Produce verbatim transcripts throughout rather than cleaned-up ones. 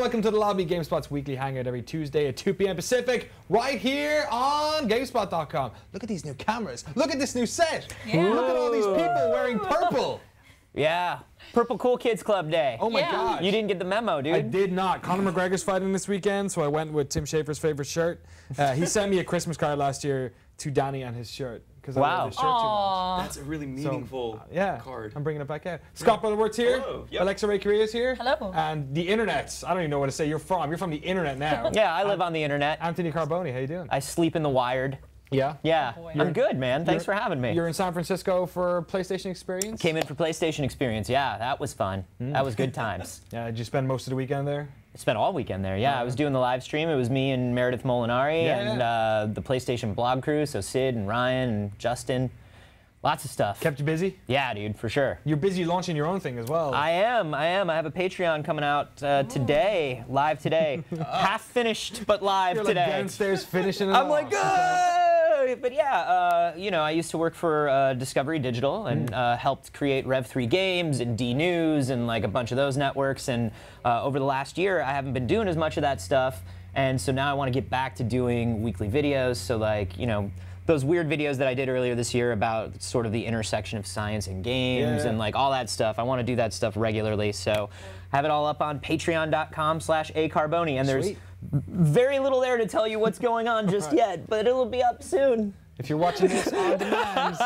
welcome to the lobby, GameSpot's weekly hangout every Tuesday at two p m Pacific, right here on GameSpot dot com. Look at these new cameras. Look at this new set. Yeah. Look at all these people wearing purple. Yeah. Purple Cool Kids Club Day. Oh my yeah. gosh. You didn't get the memo, dude. I did not. Conor McGregor's fighting this weekend, so I went with Tim Schafer's favorite shirt. Uh, he sent me a Christmas card last year to Danny and his shirt. Because wow. I love his shirt Aww. too much. That's a really meaningful so, uh, yeah, card. I'm bringing it back out. Scott Butterworth's here. Hello. Yep. Alexa Ray Corriea is here. Hello. And the internet. I don't even know where to say you're from. You're from the internet now. Yeah, I live um, on the internet. Anthony Carboni, how you doing? I sleep in the wired. Yeah? Yeah. Oh, I'm good, man. Thanks for having me. You're in San Francisco for PlayStation Experience? Came in for PlayStation Experience. Yeah, that was fun. Mm. That was good times. Yeah, did you spend most of the weekend there? I spent all weekend there, yeah. yeah. I was doing the live stream. It was me and Meredith Molinari yeah, and yeah. Uh, the PlayStation blog crew, so Sid and Ryan and Justin. Lots of stuff. Kept you busy? Yeah, dude, for sure. You're busy launching your own thing as well. I am, I am. I have a Patreon coming out uh, today, live today. Half finished, but live You're today. You're like downstairs finishing it I'm all. like, oh! But yeah, uh, you know, I used to work for uh, Discovery Digital and mm. uh, helped create Rev three Games and D News and like a bunch of those networks. And uh, over the last year, I haven't been doing as much of that stuff. And so now I want to get back to doing weekly videos. So like, you know, those weird videos that I did earlier this year about sort of the intersection of science and games yeah. and like all that stuff. I want to do that stuff regularly, so have it all up on patreon dot com slash a carboni, and Sweet. there's very little there to tell you what's going on just right. yet, but it'll be up soon. If you're watching this on demand,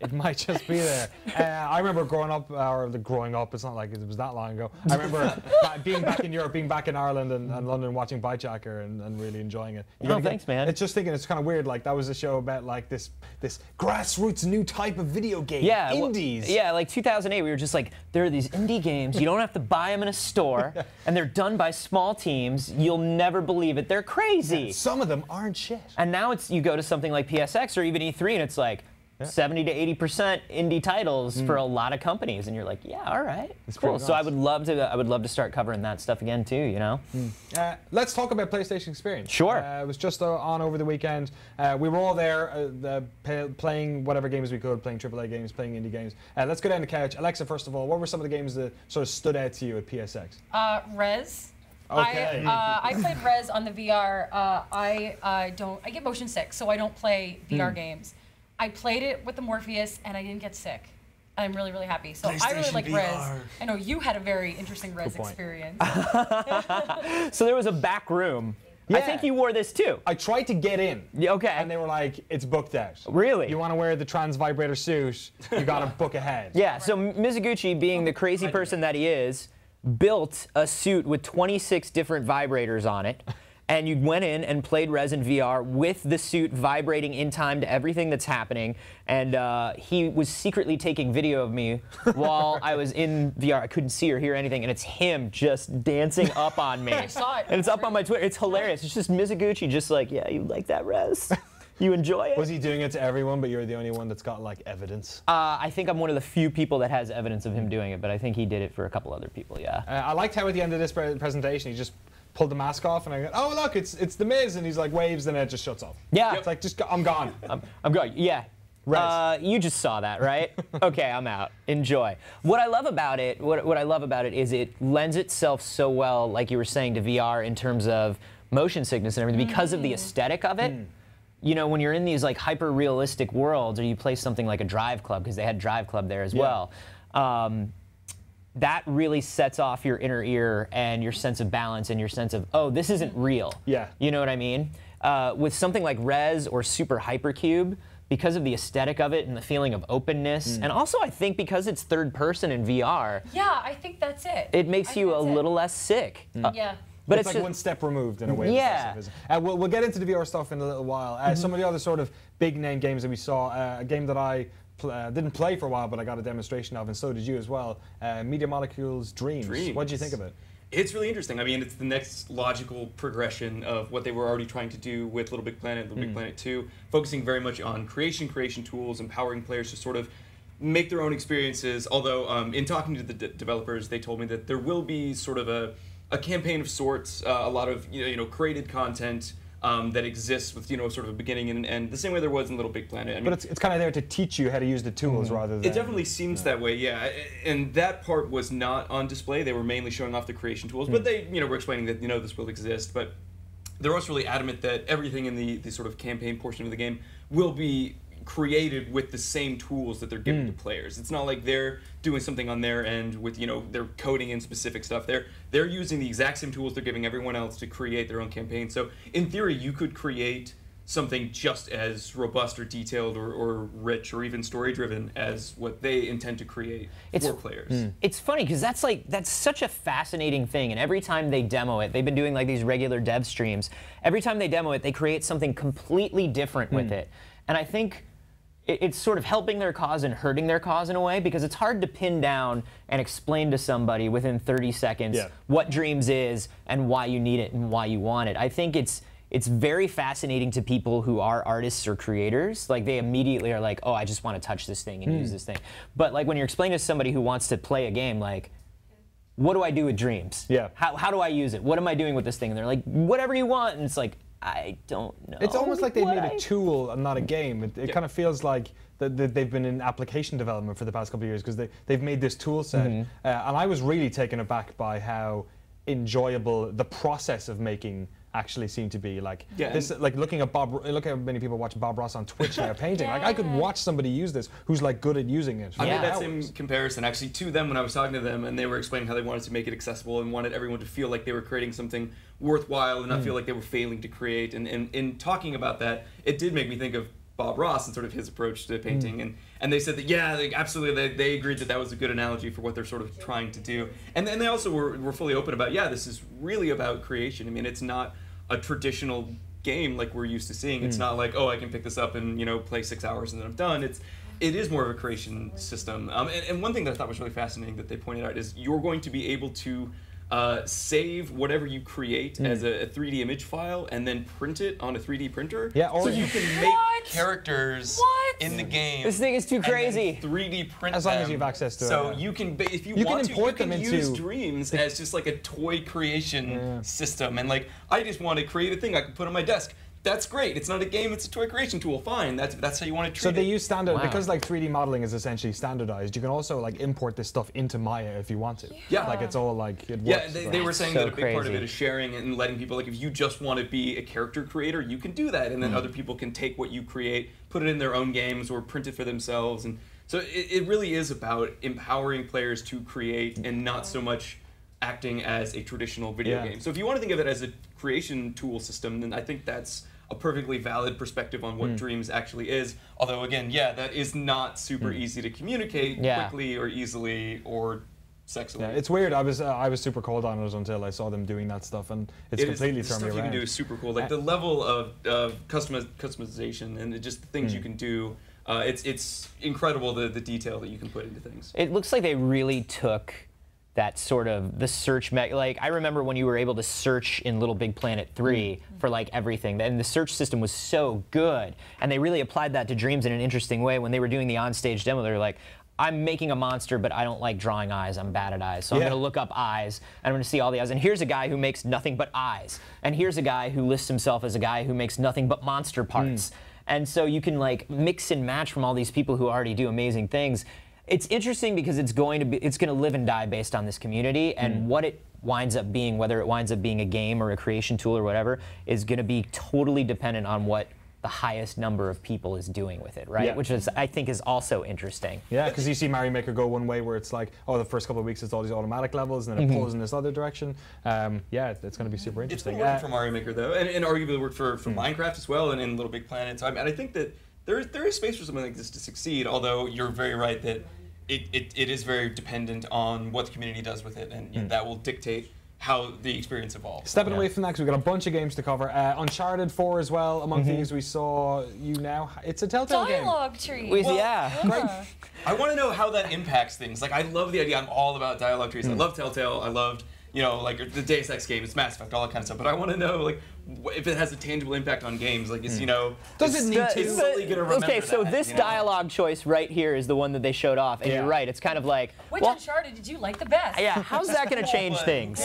it might just be there. Uh, I remember growing up, or the growing up, it's not like it was that long ago. I remember being back in Europe, being back in Ireland and, and London, watching Bychacker and, and really enjoying it. You oh, thanks, get, man. It's just thinking, it's kind of weird, like that was a show about like this this grassroots new type of video game, yeah, indies. Well, yeah, like two thousand eight, we were just like, there are these indie games, you don't have to buy them in a store, and they're done by small teams, you'll never believe it, they're crazy. Yeah, some of them aren't shit. And now it's you go to something like P S X, or even E three, and it's like yeah. seventy to eighty percent indie titles mm. for a lot of companies, and you're like, yeah, all right, it's cool. Nice. So I would love to, I would love to start covering that stuff again too, you know. Mm. Uh, let's talk about PlayStation Experience. Sure. Uh, it was just uh, on over the weekend. Uh, we were all there, uh, the, playing whatever games we could, playing triple A games, playing indie games. Uh, let's go down the couch. Alexa, first of all, what were some of the games that sort of stood out to you at P S X? Uh, Rez. Okay. I, uh, I played Rez on the V R. Uh, I uh, don't. I get motion sick, so I don't play V R mm. games. I played it with the Morpheus, and I didn't get sick. I'm really, really happy. So I really like V R. Rez. I know you had a very interesting Rez experience. So there was a back room. Yeah. I think you wore this too. I tried to get in. Okay. And they were like, it's booked out. Really? You want to wear the trans vibrator suit? You got to book ahead. Yeah. So Mizuguchi, being the crazy person that he is, built a suit with twenty-six different vibrators on it, and you went in and played Rez in V R with the suit vibrating in time to everything that's happening, and uh, he was secretly taking video of me while I was in V R. I couldn't see or hear anything, and it's him just dancing up on me. I saw it. And it's up on my Twitter. It's hilarious. It's just Mizuguchi just like, yeah, you like that, Rez? You enjoy it? Was he doing it to everyone, but you're the only one that's got, like, evidence? Uh, I think I'm one of the few people that has evidence of him doing it, but I think he did it for a couple other people, yeah. Uh, I liked how at the end of this pre presentation, he just pulled the mask off, and I go, oh, look, it's it's the Miz, and he's like, waves, and it just shuts off. Yeah. It's like, just, go, I'm gone. I'm, I'm gone, yeah. Rez. Uh, you just saw that, right? Okay, I'm out. Enjoy. What I love about it, what, what I love about it is it lends itself so well, like you were saying, to V R in terms of motion sickness and everything, mm. because of the aesthetic of it. Mm. You know, when you're in these like hyper-realistic worlds, or you play something like a Drive Club, because they had Drive Club there as yeah. well, um, that really sets off your inner ear and your sense of balance and your sense of, oh, this isn't real. Yeah. You know what I mean? Uh, with something like Rez or Super Hypercube, because of the aesthetic of it and the feeling of openness, mm. and also I think because it's third person in V R. Yeah, I think that's it. It makes I you a little it. less sick. Mm. Uh, yeah. But it's, it's like one step removed in a way. Yeah. Uh, we'll, we'll get into the V R stuff in a little while. Uh, mm-hmm. Some of the other sort of big name games that we saw, uh, a game that I pl uh, didn't play for a while, but I got a demonstration of, and so did you as well, uh, Media Molecule's Dreams. Dreams. What did you think of it? It's really interesting. I mean, it's the next logical progression of what they were already trying to do with LittleBigPlanet, LittleBigPlanet two, focusing very much on creation, creation tools, empowering players to sort of make their own experiences. Although, um, in talking to the d developers, they told me that there will be sort of a... a campaign of sorts, uh, a lot of you know, you know created content, um, that exists with, you know, sort of a beginning and an end, the same way there was in Little Big Planet. I mean, but it's, it's kind of there to teach you how to use the tools, mm-hmm. rather than... It definitely seems yeah. that way, yeah. And that part was not on display. They were mainly showing off the creation tools, mm-hmm. but they, you know, were explaining that, you know, this will exist. But they're also really adamant that everything in the, the sort of campaign portion of the game will be created with the same tools that they're giving mm. to players. It's not like they're doing something on their end with, you know, they're coding in specific stuff. They're, they're using the exact same tools they're giving everyone else to create their own campaign. So in theory, you could create something just as robust or detailed or, or rich or even story-driven as what they intend to create it's, for players. Mm. It's funny because that's like that's such a fascinating thing, and every time they demo it, they've been doing like these regular dev streams. Every time they demo it, they create something completely different mm. with it. And I think it, it's sort of helping their cause and hurting their cause in a way, because it's hard to pin down and explain to somebody within thirty seconds yeah. what Dreams is and why you need it and why you want it. I think it's It's very fascinating to people who are artists or creators. Like, they immediately are like, oh, I just want to touch this thing and mm. use this thing. But like, when you're explaining to somebody who wants to play a game, like, what do I do with Dreams? Yeah. How, how do I use it? What am I doing with this thing? And they're like, whatever you want. And it's like, I don't know. It's almost like they made I... a tool and not a game. It, it yeah. kind of feels like that the, they've been in application development for the past couple of years, because they, they've made this tool set. Mm-hmm. uh, and I was really taken aback by how enjoyable the process of making actually seem to be. Like yeah, this, like looking at Bob, look how many people watch Bob Ross on Twitch now painting. Yeah. Like I could watch somebody use this who's like good at using it. I yeah. made that same comparison actually to them when I was talking to them, and they were explaining how they wanted to make it accessible and wanted everyone to feel like they were creating something worthwhile and not mm. feel like they were failing to create. And and in talking about that, it did make me think of Bob Ross and sort of his approach to painting, mm. and and they said that yeah, they, absolutely, they, they agreed that that was a good analogy for what they're sort of trying to do. And then they also were were fully open about yeah, this is really about creation. I mean, it's not a traditional game like we're used to seeing. It's mm. not like, oh, I can pick this up and, you know, play six hours and then I'm done. It's, it is more of a creation system. Um, and, and one thing that I thought was really fascinating that they pointed out is you're going to be able to uh, save whatever you create mm. as a, a three D image file and then print it on a three D printer. Yeah, or so you can make what? characters what? in the game. This thing is too crazy. three D print as long them. as you have access to so it. So yeah. you can, if you, you want can import to, you them can into use Dreams as just like a toy creation yeah. system. And like, I just want to create a thing I can put on my desk. That's great. It's not a game. It's a toy creation tool. Fine. That's that's how you want to treat it. So they use standard wow. because like three D modeling is essentially standardized. You can also like import this stuff into Maya if you want to. Yeah. Like it's all like it works. Yeah. They, right? they were saying so that a big crazy. part of it is sharing and letting people, like, if you just want to be a character creator, you can do that, and then mm. other people can take what you create, put it in their own games, or print it for themselves. And so it, it really is about empowering players to create and not so much acting as a traditional video yeah. game. So if you want to think of it as a creation tool system, then I think that's a perfectly valid perspective on what mm. Dreams actually is. Although again, yeah, that is not super mm. easy to communicate yeah. quickly or easily or sexily. Yeah, it's weird. I was uh, I was super cold on it until I saw them doing that stuff, and it's it completely is, the thrown stuff me around. You can do is super cool. Like the level of of customiz customization and just the things mm. you can do. Uh, it's it's incredible the the detail that you can put into things. It looks like they really took that sort of the search me like I remember when you were able to search in Little Big Planet three mm-hmm. for like everything, and the search system was so good, and they really applied that to Dreams in an interesting way. When they were doing the on-stage demo, they were like, I'm making a monster, but I don't like drawing eyes. I'm bad at eyes. So yeah. I'm going to look up eyes, and I'm going to see all the eyes. And here's a guy who makes nothing but eyes. And here's a guy who lists himself as a guy who makes nothing but monster parts. Mm. And so you can like mix and match from all these people who already do amazing things. It's interesting because it's going to be, it's going to live and die based on this community, and mm. what it winds up being, whether it winds up being a game or a creation tool or whatever, is going to be totally dependent on what the highest number of people is doing with it, right? Yeah. Which is, I think, is also interesting. Yeah, because you see Mario Maker go one way where it's like, oh, the first couple of weeks it's all these automatic levels, and then it mm-hmm. pulls in this other direction. Um, yeah, it's going to be super interesting. It's been working uh, for Mario Maker though, and, and arguably worked for, for mm. Minecraft as well, and in Little Big Planet. So I mean, I think that There is, there is space for something like this to succeed, although you're very right that it, it, it is very dependent on what the community does with it, and you know, mm. that will dictate how the experience evolves. Stepping yeah. away from that, because we've got a bunch of games to cover. Uh, Uncharted four as well, among mm-hmm. things we saw you now. It's a Telltale Dialogue game. Dialogue tree. Well, yeah. yeah. Right. I want to know how that impacts things. Like, I love the idea. I'm all about dialogue trees. Mm. I love Telltale. I loved, you know, like the Deus Ex game. It's Mass Effect, all that kind of stuff. But I want to know, like, if it has a tangible impact on games, like it's, you know, does it's, it need to slowly get around. Okay, so that, this you know? dialogue choice right here is the one that they showed off, and yeah. you're right, it's kind of like, which well, Uncharted did you like the best? Yeah, how's that going to change things?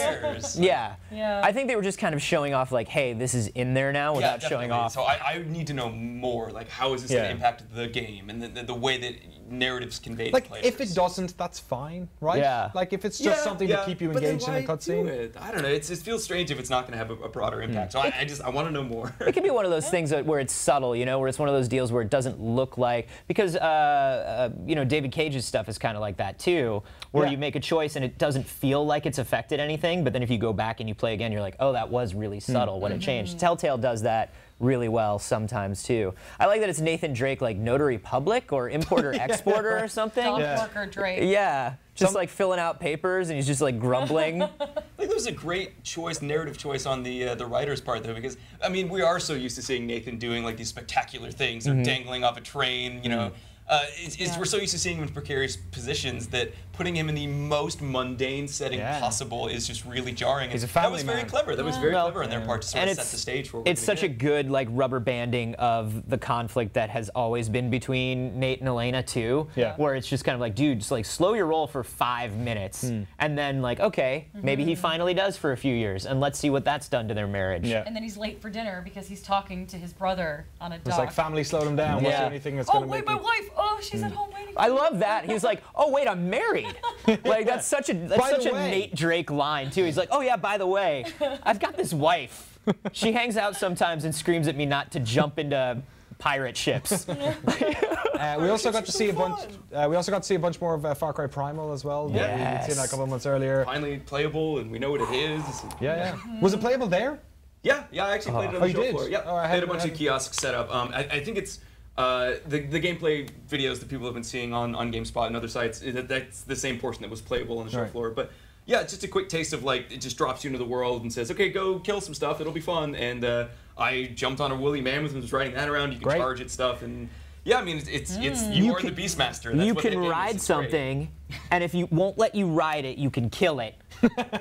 Yeah. yeah, I think they were just kind of showing off, like, hey, this is in there now, without yeah, showing off. So I, I need to know more, like, how is this yeah. going to impact the game and the, the, the way that narratives convey like, to players. If it doesn't, that's fine, right? Yeah. Like, if it's just yeah, something yeah. to keep you but engaged in a cutscene. It? I don't know, it's, it feels strange if it's not going to have a, a broader impact. Mm. So I, I just, I want to know more. It could be one of those things that, where it's subtle, you know, where it's one of those deals where it doesn't look like, because, uh, uh, you know, David Cage's stuff is kind of like that, too, where yeah. you make a choice and it doesn't feel like it's affected anything, but then if you go back and you play again, you're like, oh, that was really subtle mm. when it changed. Telltale does that really well sometimes too. I like that it's Nathan Drake, like notary public or importer yeah. exporter or something. Yeah. Worker Drake. Yeah, just Some like filling out papers and he's just like grumbling. I think there was a great choice, narrative choice on the uh, the writer's part though, because I mean we are so used to seeing Nathan doing like these spectacular things, mm-hmm. or dangling off a train, you know. Mm-hmm. Uh, it's, it's, yeah. We're so used to seeing him in precarious positions that putting him in the most mundane setting yeah. possible is just really jarring. He's a family man. That was very clever. That yeah. was very well, clever on yeah. their part to sort and of set the stage for. It's such a good like rubber banding of the conflict that has always been between Nate and Elena too. Yeah. Where it's just kind of like, dude, just like slow your roll for five minutes, mm. and then like, okay, mm-hmm. maybe he finally does for a few years, and let's see what that's done to their marriage. Yeah. And then he's late for dinner because he's talking to his brother on a dock. It's like family slowed him down. Yeah. What's there anything that's oh, gonna wait, make my you... wife. Oh, she's mm. at home waiting. I love that. He's like, oh wait, I'm married. Like that's such a that's by such a way. Nate Drake line too. He's like, oh yeah, by the way, I've got this wife. She hangs out sometimes and screams at me not to jump into pirate ships. uh, we also got to see a bunch. Uh, we also got to see a bunch more of uh, Far Cry Primal as well. Yeah, yes. We'd seen that a couple of months earlier. Finally playable, and we know what it is. Yeah, yeah. Was it playable there? Yeah, yeah. I actually uh, played it on oh, the show floor. Yeah, oh, I had a bunch of kiosks set up. Um, I, I think it's. Uh, the, the gameplay videos that people have been seeing on, on GameSpot and other sites, that, that's the same portion that was playable on the show right. floor. But yeah, it's just a quick taste of like, it just drops you into the world and says, okay, go kill some stuff, it'll be fun. And uh, I jumped on a woolly mammoth and was riding that around, you can great. Charge at stuff. And yeah, I mean, it's, it's, mm. it's you, you are can, the Beastmaster. That's you what can ride something, and if you won't let you ride it, you can kill it.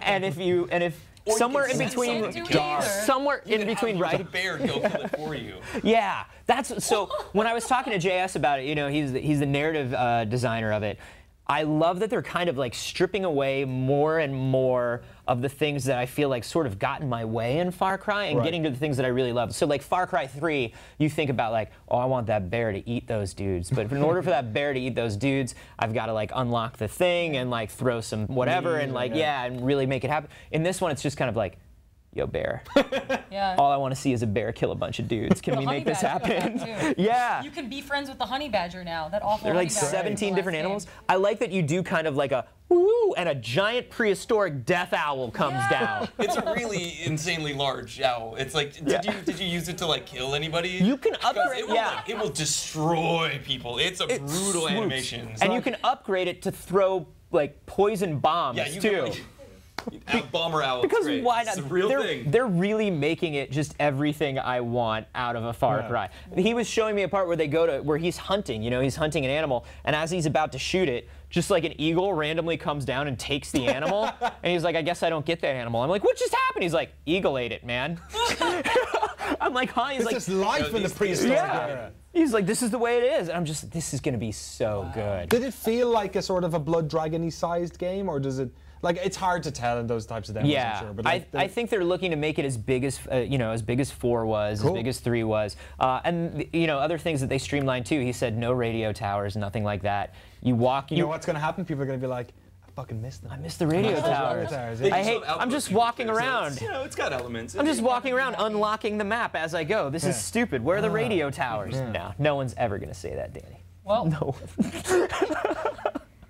and if you, and if, Or somewhere in between, somewhere in between, right? Bear go kill it for you. Yeah, that's so. When I was talking to J S about it, you know, he's the, he's the narrative uh, designer of it. I love that they're kind of like stripping away more and more of the things that I feel like sort of got in my way in Far Cry and right. getting to the things that I really love. So like Far Cry three, you think about like, oh, I want that bear to eat those dudes. But in order for that bear to eat those dudes, I've got to like unlock the thing and like throw some whatever mm, and like, yeah. yeah, and really make it happen. In this one, it's just kind of like, yo, bear. Yeah. All I want to see is a bear kill a bunch of dudes. Can we make this happen? Yeah. You can be friends with the honey badger now. That awful. There are like seventeen different animals. Game. I like that you do kind of like a woo, and a giant prehistoric death owl comes yeah. down. It's a really insanely large owl. It's like, did yeah. you did you use it to like kill anybody? You can upgrade it. Will, yeah. Like, it will destroy people. It's a it brutal swoops. Animation. And so, you can upgrade it to throw like poison bombs yeah, you too. Can, like, Owl, bomber owl. Because great. Why not? It's a real they're, thing. They're really making it just everything I want out of a Far Cry. Yeah. He was showing me a part where they go to where he's hunting. You know, he's hunting an animal, and as he's about to shoot it, just like an eagle randomly comes down and takes the animal, and he's like, "I guess I don't get that animal." I'm like, "What just happened?" He's like, "Eagle ate it, man." I'm like, "Huh?" He's this like, "This is life you know, in the prehistoric yeah. era." He's like, this is the way it is. And I'm just, this is going to be so wow. good. Did it feel like a sort of a Blood Dragon-y sized game, or does it? Like, it's hard to tell in those types of demos, yeah, I'm sure. But like, I, I think they're looking to make it as big as, uh, you know, as big as four was, cool. as big as three was. Uh, and, you know, other things that they streamlined, too. He said no radio towers, nothing like that. You walk... You, you know what's going to happen? People are going to be like, I fucking miss them. I miss the radio towers. towers yeah. I hate... I'm just walking around. You know, it's got elements. I'm just walking around unlocking the map as I go. This yeah. is stupid. Where are the uh, radio towers? Yeah. No, no one's ever going to say that, Danny. Well... No.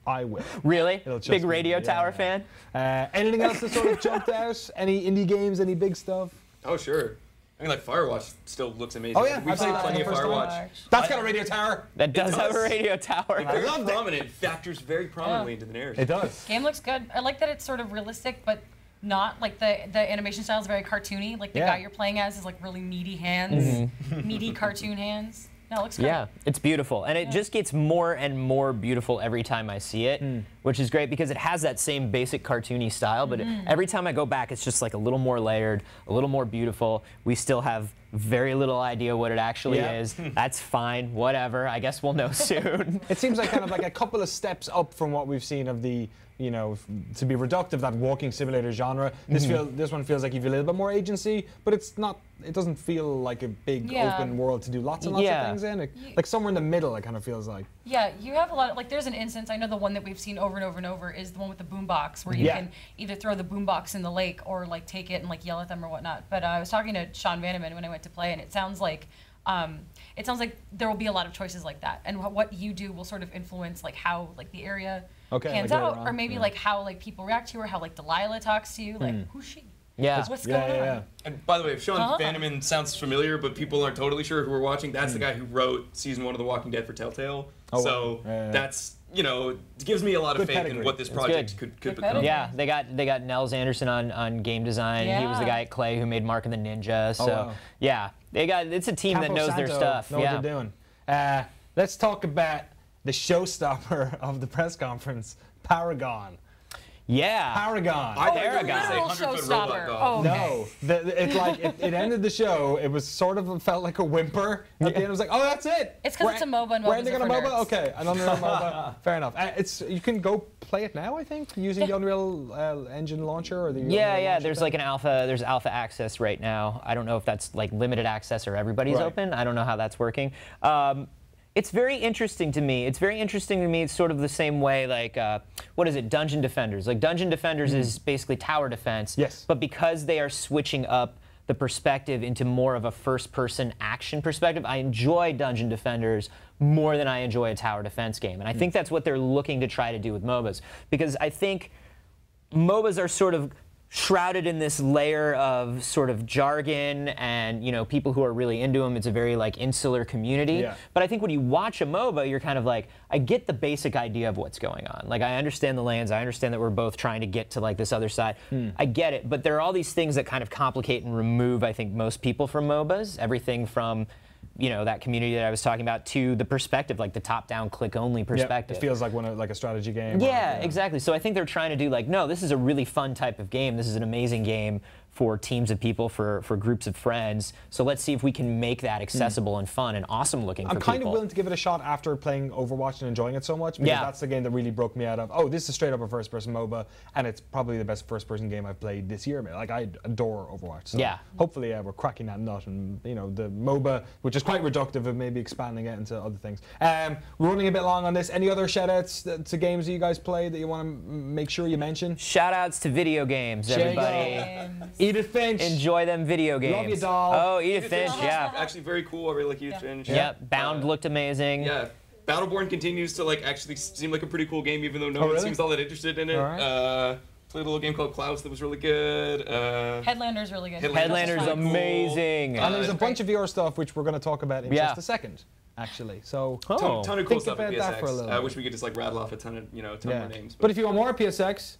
I will. Really? Big radio me. Tower yeah. fan? Uh, anything else that sort of jumped out? Any indie games? Any big stuff? Oh, sure. I mean, like, Firewatch still looks amazing. Oh, yeah. We've seen plenty of Firewatch. Time. That's got a radio tower. That does, does. have a radio tower. It very I prominent. It factors very prominently yeah. into the narrative. It does. Game looks good. I like that it's sort of realistic, but not like the, the animation style is very cartoony. Like, the yeah. guy you're playing as is like really meaty hands, mm-hmm. meaty cartoon hands. No, it looks great. Yeah, it's beautiful. And it yeah. just gets more and more beautiful every time I see it, mm. which is great because it has that same basic cartoony style, but mm. it, every time I go back, it's just like a little more layered, a little more beautiful. We still have very little idea what it actually yeah. is. That's fine, whatever. I guess we'll know soon. It seems like kind of like a couple of steps up from what we've seen of the, you know, to be reductive, that walking simulator genre. This, mm-hmm. feel, this one feels like you've a little bit more agency, but it's not, it doesn't feel like a big yeah. open world to do lots and lots yeah. of things in. It, like somewhere in the middle, it kind of feels like. Yeah, you have a lot of, like there's an instance, I know the one that we've seen over and over and over is the one with the boombox, where you yeah. can either throw the boombox in the lake or like take it and like yell at them or whatnot. But uh, I was talking to Sean Vanneman when I went to play, and it sounds like Um, it sounds like there will be a lot of choices like that, and wh what you do will sort of influence like how like the area okay, pans like out, or maybe yeah. like how like people react to you, or how like Delilah talks to you, like mm. who's she? Yeah, what's yeah, going yeah, yeah. on? And by the way, if Sean uh-huh. Vanneman sounds familiar, but people aren't totally sure who we're watching, that's mm. the guy who wrote season one of The Walking Dead for Telltale. Oh, so yeah, yeah. that's, you know, it gives me a lot of good faith pedigree. in what this project could, could become. Pedigree. Yeah, they got they got Nels Anderson on on game design. Yeah. He was the guy at Clay who made Mark and the Ninja. So oh, wow. yeah, they got it's a team Campo that knows Santo their stuff. Know yeah. what they're doing. Uh, let's talk about the showstopper of the press conference, Paragon. Yeah. Paragon. Oh, Paragon. Showstopper. Oh, okay. No. The, the, it's like it, it ended the show. It was sort of felt like a whimper. At yeah. the end, it was like, oh, that's it. It's because it's a MOBA. And we're ending on a MOBA. Nerds. Okay, another MOBA. Fair enough. Uh, it's you can go play it now. I think using yeah. the Unreal uh, Engine launcher or the Unreal yeah yeah. There's thing. like an alpha. There's alpha access right now. I don't know if that's like limited access or everybody's right. open. I don't know how that's working. Um, It's very interesting to me. It's very interesting to me. It's sort of the same way, like, uh, what is it, Dungeon Defenders? Like, Dungeon Defenders mm. is basically tower defense. Yes. But because they are switching up the perspective into more of a first-person action perspective, I enjoy Dungeon Defenders more than I enjoy a tower defense game. And I mm. think that's what they're looking to try to do with MOBAs. Because I think MOBAs are sort of shrouded in this layer of sort of jargon and, you know, people who are really into them. It's a very like insular community. Yeah. But I think when you watch a MOBA, you're kind of like, I get the basic idea of what's going on. Like, I understand the lands. I understand that we're both trying to get to like this other side. Hmm. I get it. But there are all these things that kind of complicate and remove, I think, most people from MOBAs. Everything from, you know, that community that I was talking about to the perspective, like the top-down click-only perspective. Yep, it feels like one of, like a strategy game. Yeah, or, yeah, exactly. So I think they're trying to do like, no, this is a really fun type of game. This is an amazing game for teams of people, for for groups of friends. So let's see if we can make that accessible mm. and fun and awesome looking. I'm for kind people. of willing to give it a shot after playing Overwatch and enjoying it so much, because yeah. that's the game that really broke me out of, oh, this is straight up a first-person MOBA, and it's probably the best first-person game I've played this year. Like, I adore Overwatch. So yeah. hopefully uh, we're cracking that nut, and you know the MOBA, which is quite reductive, of maybe expanding it into other things. Um, we're running a bit long on this. Any other shout-outs to games that you guys play that you want to make sure you mention? Shout-outs to video games, everybody. Edith Finch. Enjoy them video games. Love you, doll. Oh, Edith, Edith Finch, Finch, yeah. Actually very cool. I really like Edith yeah. Finch. Yeah. Yep, Bound uh, looked amazing. Yeah. Battleborn continues to like actually seem like a pretty cool game, even though no oh, one really? seems all that interested in it. All right. Uh, played a little game called Klaus that was really good. Uh, Headlander's really good. Headlander's, Headlander's amazing. Cool. Uh, and there's a bunch of V R stuff which we're going to talk about in yeah. just a second. Actually, so oh. ton, ton of cool Think stuff at P S X. I wish we could just like rattle off a ton of you know ton yeah. more names. But, but if you want more P S X,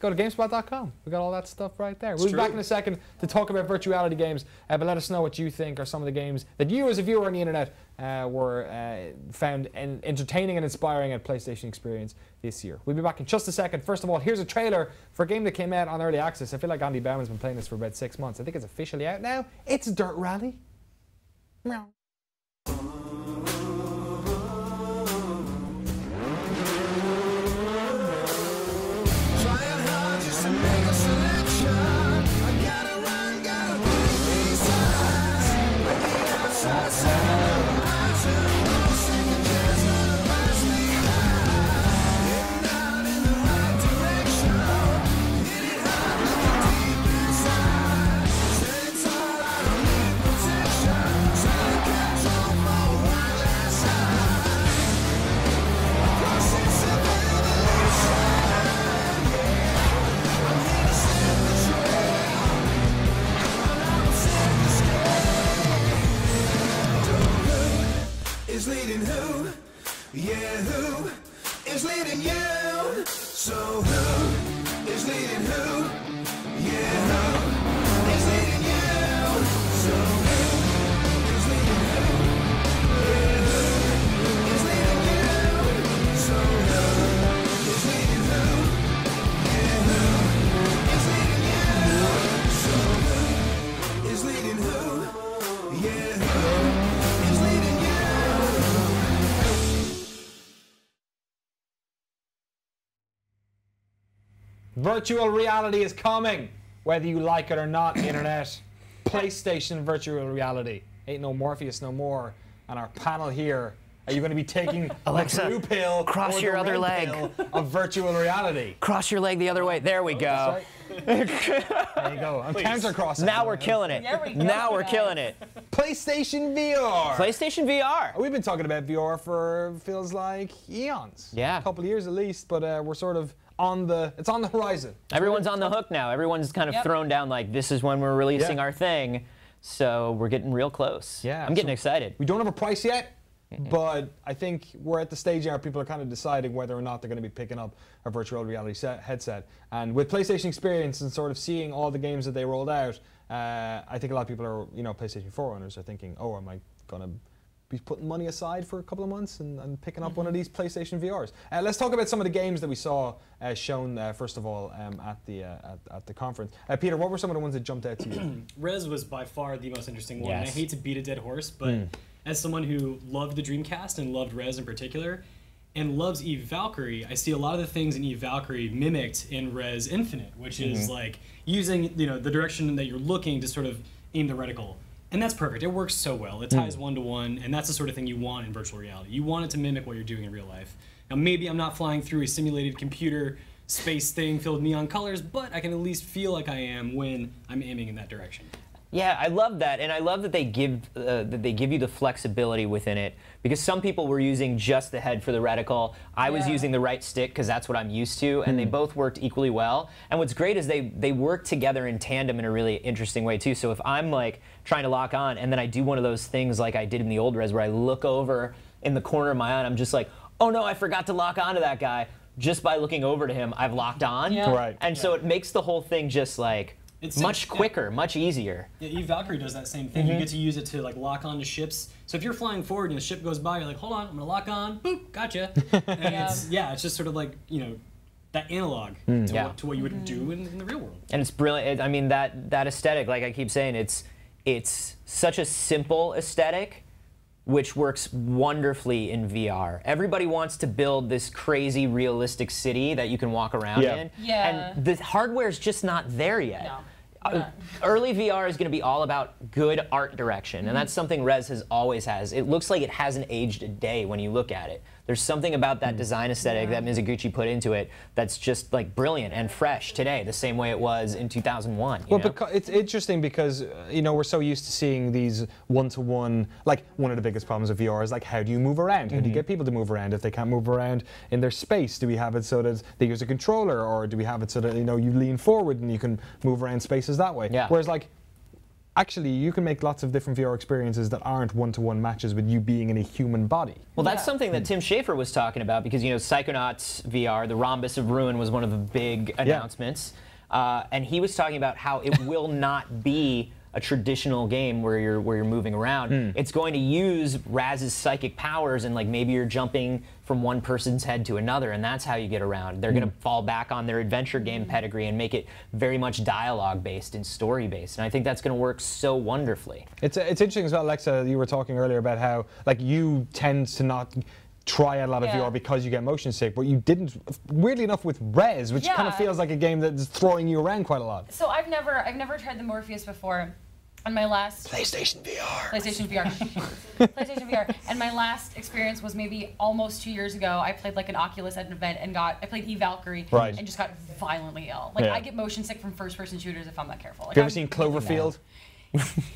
go to GameSpot dot com. We got all that stuff right there. It's we'll be true. back in a second to talk about virtuality games, uh, but let us know what you think are some of the games that you as a viewer on the internet uh, were uh, found en entertaining and inspiring at PlayStation Experience this year. We'll be back in just a second. First of all, here's a trailer for a game that came out on Early Access. I feel like Andy Bauman's been playing this for about six months. I think it's officially out now. It's Dirt Rally. Meow. Who Virtual reality is coming, whether you like it or not, internet. PlayStation virtual reality. Ain't no Morpheus no more. And our panel here, are you going to be taking Alexa, the blue pill cross or your the other red leg pill of virtual reality? Cross your leg the other way. There we oh, go. That's right. There you go. I'm counter-crossing. Now we're killing it. Yeah, we now we're killing it. PlayStation V R. PlayStation V R. We've been talking about V R for feels like eons. Yeah. A couple of years at least, but uh, we're sort of on the it's on the horizon. Everyone's on the hook now. Everyone's kind of yep. thrown down like this is when we're releasing yeah. our thing. So we're getting real close. Yeah, I'm getting so excited. We don't have a price yet, mm-hmm. but I think we're at the stage now where people are kind of deciding whether or not they're going to be picking up a virtual reality set, headset. And with PlayStation Experience and sort of seeing all the games that they rolled out, uh, I think a lot of people are, you know, PlayStation four owners are thinking, oh, am I going to be putting money aside for a couple of months and, and picking up mm-hmm. one of these PlayStation V Rs? Uh, let's talk about some of the games that we saw uh, shown, uh, first of all, um, at the uh, at, at the conference. Uh, Peter, what were some of the ones that jumped out to you? Rez was by far the most interesting one. Yes. And I hate to beat a dead horse, but mm. as someone who loved the Dreamcast and loved Rez in particular, and loves Eve Valkyrie, I see a lot of the things in Eve Valkyrie mimicked in Rez Infinite, which mm-hmm. is like using, you know, the direction that you're looking to sort of aim the reticle. And that's perfect. It works so well. It ties one-to-one, and that's the sort of thing you want in virtual reality. You want it to mimic what you're doing in real life. Now, maybe I'm not flying through a simulated computer space thing filled with neon colors, but I can at least feel like I am when I'm aiming in that direction. Yeah, I love that, and I love that they give uh, that they give you the flexibility within it, because some people were using just the head for the reticle. I yeah. was using the right stick because that's what I'm used to, and mm. they both worked equally well. And what's great is they they work together in tandem in a really interesting way too. So if I'm like trying to lock on, and then I do one of those things like I did in the old Rez, where I look over in the corner of my eye, and I'm just like, oh no, I forgot to lock on to that guy. Just by looking over to him, I've locked on. Yeah. Right. And yeah. so it makes the whole thing just like. It's much it, quicker, yeah. much easier. Yeah, Eve Valkyrie does that same thing. Mm-hmm. You get to use it to like lock on to ships. So if you're flying forward and the ship goes by, you're like, hold on, I'm gonna lock on. Boop, gotcha. And yeah. It's, yeah, it's just sort of like, you know, that analog mm, to, yeah. what, to what you would mm-hmm. do in, in the real world. And it's brilliant. It, I mean, that that aesthetic, like I keep saying, it's it's such a simple aesthetic, which works wonderfully in V R. Everybody wants to build this crazy, realistic city that you can walk around yeah. in. Yeah. And the hardware's just not there yet. No. Uh, early V R is going to be all about good art direction, and that's something Rez has always has. It looks like it hasn't aged a day when you look at it. There's something about that design aesthetic yeah. that Mizuguchi put into it that's just like brilliant and fresh today, the same way it was in two thousand one. Well, because it's interesting because uh, you know, we're so used to seeing these one-to-one. Like one of the biggest problems of V R is like, how do you move around? How mm-hmm. do you get people to move around if they can't move around in their space? Do we have it so that they use a controller, or do we have it so that you know you lean forward and you can move around spaces that way? Yeah. Whereas like. Actually, you can make lots of different V R experiences that aren't one-to-one matches with you being in a human body. Well, that's yeah. something that Tim Schafer was talking about, because you know, Psychonauts V R, the Rhombus of Ruin, was one of the big announcements, yeah. uh, and he was talking about how it will not be a traditional game where you're where you're moving around. Mm. It's going to use Raz's psychic powers, and like maybe you're jumping from one person's head to another, and that's how you get around. They're mm. going to fall back on their adventure game pedigree and make it very much dialogue-based and story-based, and I think that's going to work so wonderfully. It's, it's interesting as well, Alexa, you were talking earlier about how like you tend to not try a lot of yeah. V R because you get motion sick, but you didn't, weirdly enough, with Rez, which yeah. kind of feels like a game that's throwing you around quite a lot. So I've never, I've never tried the Morpheus before. And my last PlayStation V R. PlayStation V R. PlayStation V R. And my last experience was maybe almost two years ago. I played like an Oculus at an event and got I played Eve Valkyrie right. and just got violently ill. Like yeah. I get motion sick from first person shooters if I'm not careful. Like, you ever I'm, seen Cloverfield?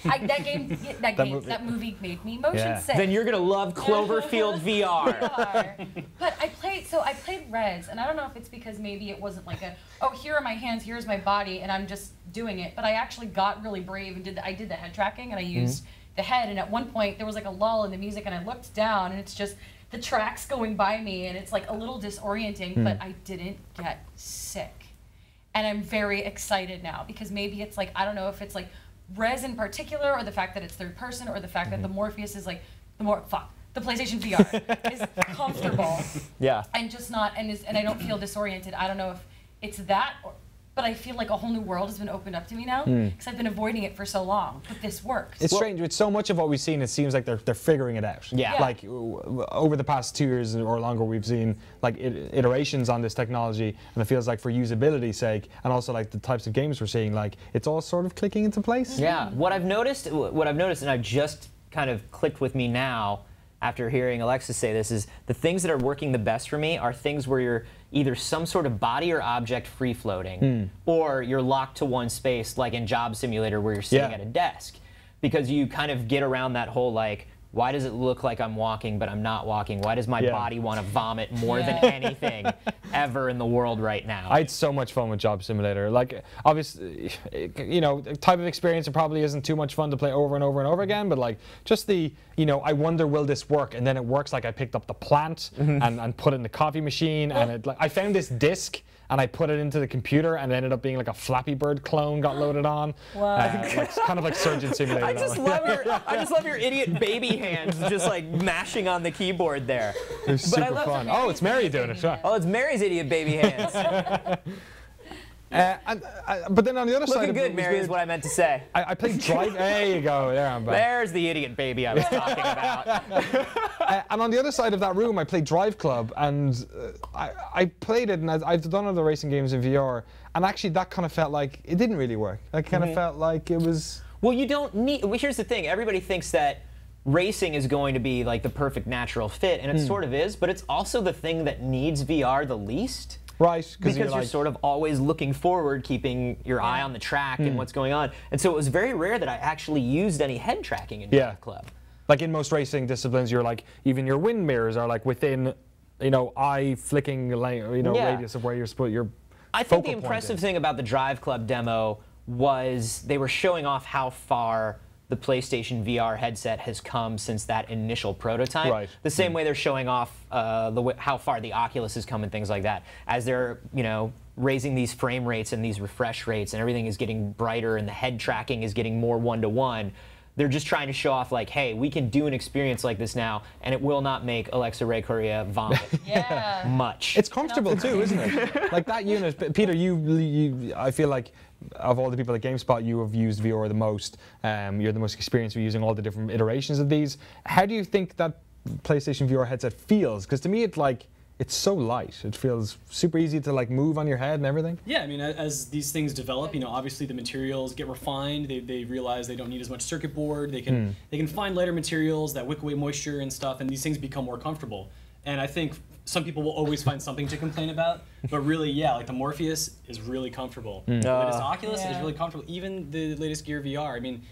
I, that game, that, that, game movie. that movie made me motion yeah. sick. Then you're gonna love Cloverfield V R. V R. But I played, so I played Rez, and I don't know if it's because maybe it wasn't like a, oh, here are my hands, here's my body, and I'm just doing it. But I actually got really brave and did the, I did the head tracking, and I used mm-hmm. the head. And at one point there was like a lull in the music, and I looked down, and it's just the tracks going by me, and it's like a little disorienting. Mm-hmm. But I didn't get sick, and I'm very excited now, because maybe it's like, I don't know if it's like Rez in particular, or the fact that it's third person, or the fact mm-hmm. that the Morpheus is like the more fuck the PlayStation V R is comfortable, yeah, and just not and is and I don't feel disoriented. I don't know if it's that or but I feel like a whole new world has been opened up to me now because mm. I've been avoiding it for so long. But this works. It's well, strange. With so much of what we've seen, it seems like they're they're figuring it out. Yeah. yeah. Like over the past two years or longer, we've seen like iterations on this technology, and it feels like for usability's sake, and also like the types of games we're seeing, like it's all sort of clicking into place. Yeah. What I've noticed, what I've noticed, and I've just kind of clicked with me now after hearing Alexa say this, is the things that are working the best for me are things where you're either some sort of body or object free floating, mm. or you're locked to one space, like in Job Simulator where you're sitting yeah. at a desk, because you kind of get around that whole like, why does it look like I'm walking but I'm not walking? Why does my yeah. body want to vomit more yeah. than anything ever in the world right now? I had so much fun with Job Simulator. Like, obviously, you know, type of experience it probably isn't too much fun to play over and over and over again, but like just the, you know, I wonder will this work? And then it works. Like I picked up the plant mm-hmm. and, and put it in the coffee machine, and it, like, I found this disc and I put it into the computer, and it ended up being like a Flappy Bird clone got loaded on. Wow. Uh, like, kind of like Surgeon Simulator. I just, love your, I just love your idiot baby hands just like mashing on the keyboard there. It was super fun. Oh, it's Mary doing it. Sorry. Oh, it's Mary's idiot baby hands. uh, and, uh, but then on the other Looking side of it. Looking good, Mary, is what I meant to say. I, I played Drive. There you go. There I'm back. There's the idiot baby I was talking about. uh, and on the other side of that room, I played Drive Club, and uh, I, I played it, and I, I've done other racing games in V R, and actually that kind of felt like it didn't really work. That kind mm-hmm. of felt like it was. Well, you don't need. Well, here's the thing. Everybody thinks that racing is going to be like the perfect natural fit, and it mm. sort of is, but it's also the thing that needs V R the least. Right. Because you're, you're like, sort of always looking forward, keeping your yeah. eye on the track mm. and what's going on. And so it was very rare that I actually used any head tracking in the yeah. club. Like in most racing disciplines, you're like, even your wind mirrors are like within, you know, eye flicking, you know, yeah. radius of where you're supposed your I think the impressive thing about the Drive Club demo was they were showing off how far the PlayStation V R headset has come since that initial prototype. Right. The same way they're showing off uh, the w how far the Oculus has come and things like that. As they're, you know, raising these frame rates and these refresh rates, and everything is getting brighter, and the head tracking is getting more one-to-one. They're just trying to show off, like, hey, we can do an experience like this now, and it will not make Alexa Ray Corriea vomit yeah. much. It's comfortable too, isn't it? Like that unit, Peter. You, you, I feel like, of all the people at GameSpot, you have used V R the most. Um, you're the most experienced with using all the different iterations of these. How do you think that PlayStation V R headset feels? Because to me, it's like. It's so light. It feels super easy to like move on your head and everything. Yeah, I mean, as these things develop, you know, obviously the materials get refined. They, they realize they don't need as much circuit board. They can mm. they can find lighter materials that wick away moisture and stuff, and these things become more comfortable. And I think some people will always find something to complain about, but really, yeah, like the Morpheus is really comfortable. Mm. The latest Oculus yeah. is really comfortable. Even the latest Gear V R. I mean.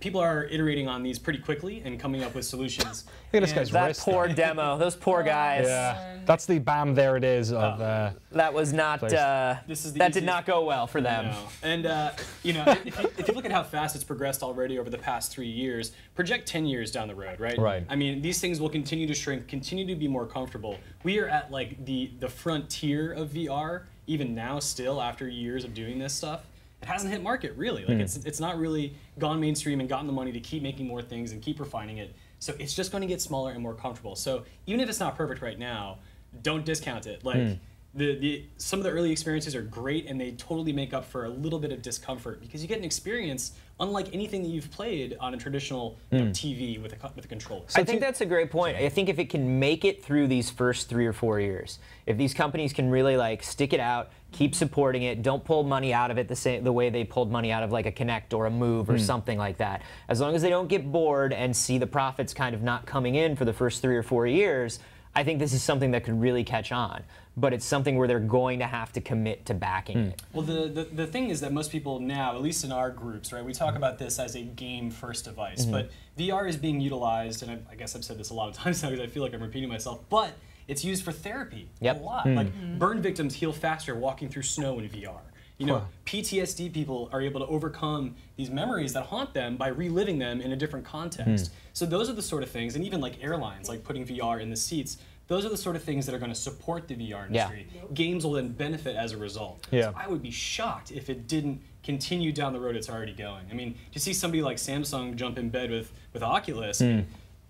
People are iterating on these pretty quickly and coming up with solutions. Look at this guy's that wrist. That poor demo. Those poor guys. Yeah. That's the bam. There it is. Of, uh, that was not. Uh, this is the that easiest. Did not go well for them. No. And uh, you know, if, you, if you look at how fast it's progressed already over the past three years, project ten years down the road, right? Right. I mean, these things will continue to shrink, continue to be more comfortable. We are at like the the frontier of V R, even now, still after years of doing this stuff. It hasn't hit market, really. Like mm. it's, it's not really gone mainstream and gotten the money to keep making more things and keep refining it. So it's just going to get smaller and more comfortable. So even if it's not perfect right now, don't discount it. Like mm. the, the, some of the early experiences are great, and they totally make up for a little bit of discomfort because you get an experience unlike anything that you've played on a traditional mm. you know, T V with a, with a controller. So I think that's a great point. I think if it can make it through these first three or four years, if these companies can really like stick it out, keep supporting it, don't pull money out of it the same the way they pulled money out of like a Kinect or a Move or mm. something like that. As long as they don't get bored and see the profits kind of not coming in for the first three or four years, I think this is something that could really catch on. But it's something where they're going to have to commit to backing mm. it. Well, the, the the thing is that most people now, at least in our groups, right, we talk about this as a game-first device. Mm-hmm. But V R is being utilized, and I, I guess I've said this a lot of times now because I feel like I'm repeating myself, but it's used for therapy yep. a lot. Mm. Like burn victims heal faster walking through snow in V R. You know, huh. P T S D people are able to overcome these memories that haunt them by reliving them in a different context. Mm. So those are the sort of things, and even like airlines, like putting V R in the seats, those are the sort of things that are going to support the V R industry. Yeah. Games will then benefit as a result. Yeah. So I would be shocked if it didn't continue down the road it's already going. I mean, to see somebody like Samsung jump in bed with, with Oculus, mm.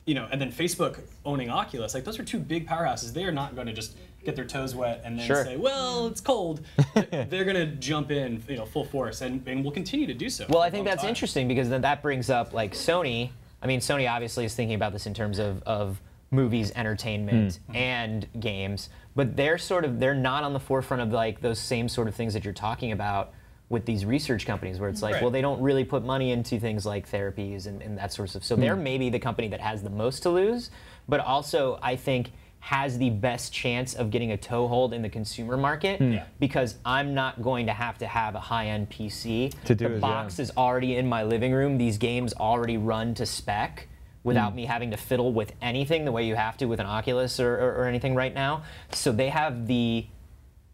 you know, and then Facebook owning Oculus, like those are two big powerhouses. They are not going to just get their toes wet and then sure. say, well, it's cold. They're going to jump in, you know, full force, and, and we'll continue to do so. Well, I think that's time. interesting, because then that brings up like Sony. I mean, Sony obviously is thinking about this in terms of, of movies, entertainment, mm. and games, but they're sort of, they're not on the forefront of like those same sort of things that you're talking about with these research companies, where it's like, right. well, they don't really put money into things like therapies and, and that sort of stuff. So mm. they're maybe the company that has the most to lose, but also I think has the best chance of getting a toehold in the consumer market, mm. yeah. because I'm not going to have to have a high-end P C. To do the box yeah. is already in my living room. These games already run to spec without mm. me having to fiddle with anything the way you have to with an Oculus or, or, or anything right now. So they have the...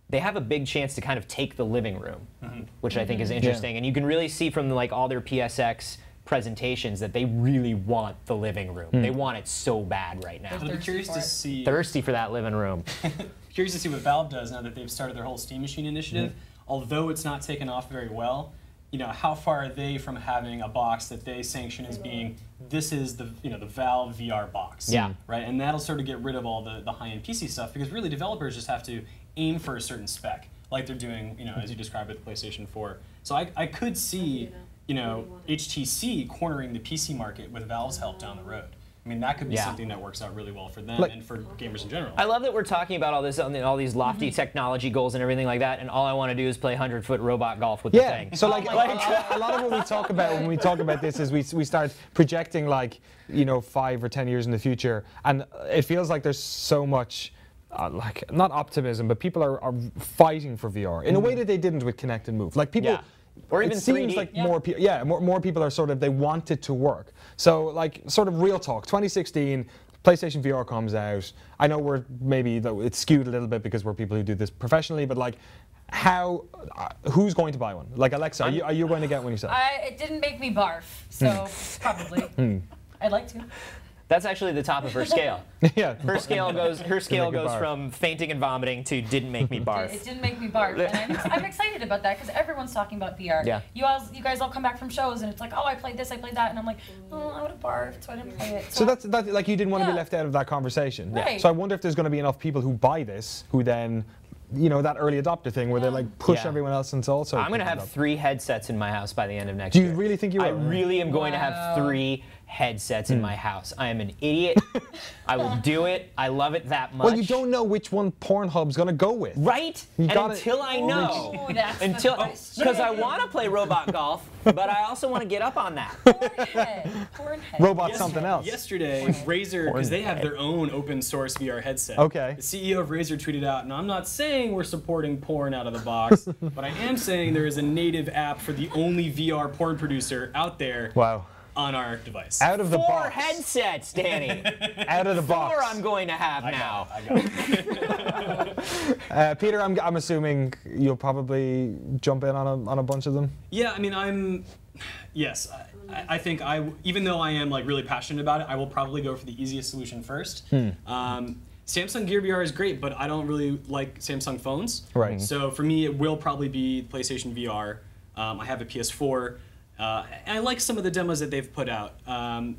they have a big chance to kind of take the living room, mm-hmm. which I think is interesting. Yeah. And you can really see from like all their P S X presentations that they really want the living room. Mm. They want it so bad right now. I'm curious to see thirsty for that living room. Curious to see what Valve does now that they've started their whole Steam Machine initiative. Mm-hmm. Although it's not taken off very well, you know, how far are they from having a box that they sanction as being, this is the, you know, the Valve V R box, yeah, right? And that'll sort of get rid of all the the high-end P C stuff, because really developers just have to aim for a certain spec, like they're doing, you know, as you described with the PlayStation four. So I, I could see, you know, H T C cornering the P C market with Valve's help down the road. I mean, that could be yeah. something that works out really well for them, like, and for gamers in general. I love that we're talking about all this, all these lofty mm-hmm. technology goals and everything like that, and all I want to do is play hundred-foot robot golf with yeah. the thing. Yeah, so like, oh like a lot of what we talk about when we talk about this is we, we start projecting like, you know, five or ten years in the future, and it feels like there's so much Uh, like, not optimism, but people are, are fighting for V R in a way that they didn't with Kinect and Move. Like people, yeah. or even it seems three D. Like yeah. more people, yeah, more, more people are sort of, they want it to work. So like, sort of real talk, twenty sixteen, PlayStation V R comes out. I know we're maybe, though it's skewed a little bit because we're people who do this professionally, but like, how, uh, who's going to buy one? Like Alexa, are you, are you going to get one yourself? I, it didn't make me barf, so probably. I'd like to. That's actually the top of her scale. yeah. Her scale goes. Her scale goes barf. from fainting and vomiting to didn't make me barf. It didn't make me barf, and I'm, I'm excited about that because everyone's talking about V R. Yeah. You all, you guys all come back from shows, and it's like, oh, I played this, I played that, and I'm like, oh, I would have barfed, so I didn't play it. So, so that's that. Like you didn't want yeah. to be left out of that conversation. Right. So I wonder if there's going to be enough people who buy this, who then, you know, that early adopter thing where they like push yeah. everyone else into also. I'm going to have three headsets in my house by the end of next year. Do you year. really think you? Will? I really am going wow. to have three headsets mm. in my house. I am an idiot. I will do it. I love it that much. Well, you don't know which one Pornhub's going to go with. Right? You and gotta, until I know. Oh, that's until because I want to play robot golf, but I also want to get up on that. Pornhead. Pornhead. Robot yes, something else. Yesterday, Razer, because they have their own open source V R headset. Okay. The C E O of Razer tweeted out, and I'm not saying we're supporting porn out of the box, but I am saying there is a native app for the only V R porn producer out there. Wow. On our device. Out of the Four box. Four headsets, Danny. Out of the Four box. Four I'm going to have I now. Got it, I got it. uh, Peter, I'm, I'm assuming you'll probably jump in on a, on a bunch of them? Yeah, I mean, I'm, yes. I, I think I, even though I am like really passionate about it, I will probably go for the easiest solution first. Hmm. Um, Samsung Gear V R is great, but I don't really like Samsung phones. Right. So for me, it will probably be PlayStation V R. Um, I have a P S four. Uh, I like some of the demos that they've put out. Um,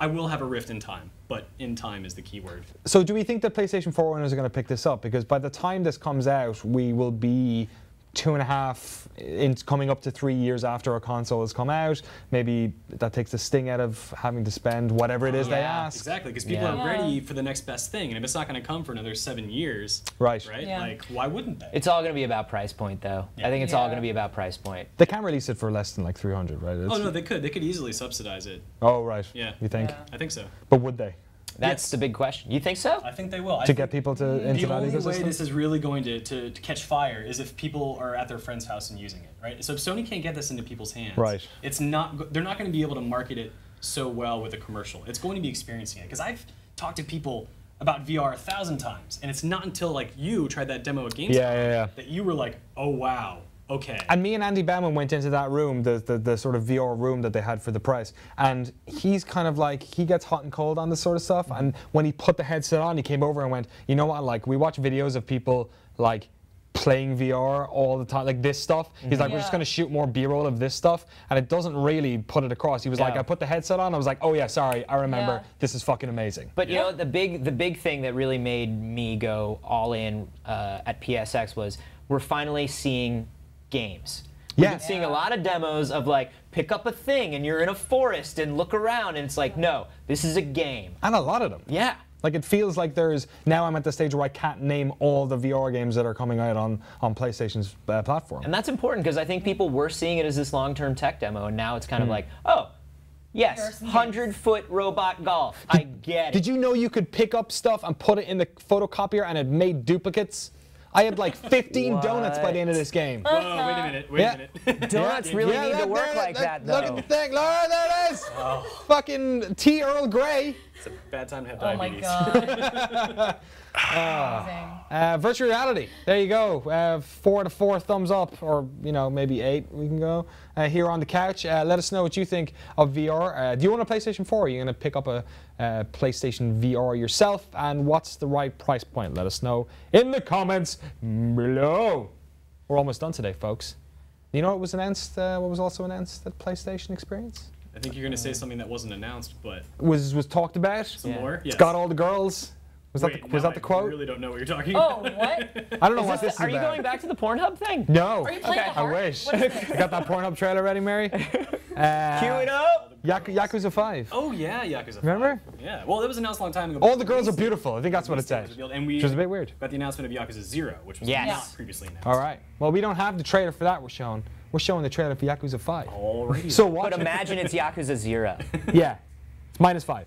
I will have a rift in time, but in time is the key word. So do we think that PlayStation four owners are going to pick this up? Because by the time this comes out, we will be two and a half, in, coming up to three years after a console has come out. Maybe that takes the sting out of having to spend whatever it is yeah, they ask. Exactly, because people yeah. are ready for the next best thing, and if it's not going to come for another seven years, right? right? Yeah. Like, why wouldn't they? It's all going to be about price point, though. Yeah. I think it's yeah. all going to be about price point. They can't release it for less than like three hundred, right? It's oh no, they could. They could easily subsidize it. Oh right. Yeah. You think? Yeah. I think so. But would they? That's yes. the big question. You think so? I think they will. To get people to into that ecosystem? The only way this is really going to, to, to catch fire is if people are at their friend's house and using it, right? So if Sony can't get this into people's hands, right. it's not, they're not going to be able to market it so well with a commercial. It's going to be experiencing it. Because I've talked to people about V R a thousand times, and it's not until like you tried that demo at GameSpot yeah, yeah, yeah. that you were like, oh, wow. Okay. And me and Andy Bauman went into that room, the, the the sort of V R room that they had for the price, and he's kind of like, he gets hot and cold on this sort of stuff, and when he put the headset on, he came over and went, you know what, like, we watch videos of people, like, playing V R all the time, like this stuff. He's mm-hmm. like, yeah. we're just going to shoot more B-roll of this stuff, and it doesn't really put it across. He was yeah. like, I put the headset on, I was like, oh yeah, sorry, I remember, yeah. this is fucking amazing. But you yeah. know, the big, the big thing that really made me go all in uh, at P S X was we're finally seeing games. We've yeah. been seeing a lot of demos of like, pick up a thing and you're in a forest and look around, and it's like, no, this is a game. And a lot of them. Yeah. Like, it feels like there's, now I'm at the stage where I can't name all the V R games that are coming out on, on PlayStation's uh, platform. And that's important, because I think people were seeing it as this long-term tech demo, and now it's kind mm. of like, oh, yes, hundred-foot robot golf. Did, I get it. Did you know you could pick up stuff and put it in the photocopier and it made duplicates? I had like fifteen donuts by the end of this game. Whoa, wait a minute, wait yeah. a minute. Donuts really yeah, need that, to work that, like that, that, though. Look at the thing, Laura, there it is! Oh. Fucking tea Earl Grey. It's a bad time to have diabetes. Oh my god. uh, uh, virtual reality, there you go. Uh, four to four thumbs up, or you know, maybe eight we can go. Uh, here on the couch, uh, let us know what you think of V R. Uh, do you own a PlayStation four? Are you going to pick up a uh, PlayStation V R yourself? And what's the right price point? Let us know in the comments below. We're almost done today, folks. You know what was announced, uh, what was also announced at PlayStation Experience? I think you're going to say something that wasn't announced, but was was talked about. Some yeah. more. Yes. It's got all the girls. Was Wait, that the, was no, that the I quote? I really don't know what you're talking about. Oh, what? I don't know is what this, this is. Are about. You going back to the Pornhub thing? No. Are you playing okay. I wish. I got that Pornhub trailer ready, Mary. Uh, Cue it up. Yaku Yakuza five. Oh yeah, Yakuza five. Remember? Yeah. Well, it was announced a long time ago. All the girls are beautiful. I think that's what it said. And we was a bit weird. Got the announcement of Yakuza zero, which was yes. not previously announced. All right. Well, we don't have the trailer for that. We're showing. We're showing the trailer for Yakuza five. Already. So watch. But imagine it's Yakuza zero. Yeah. It's minus five.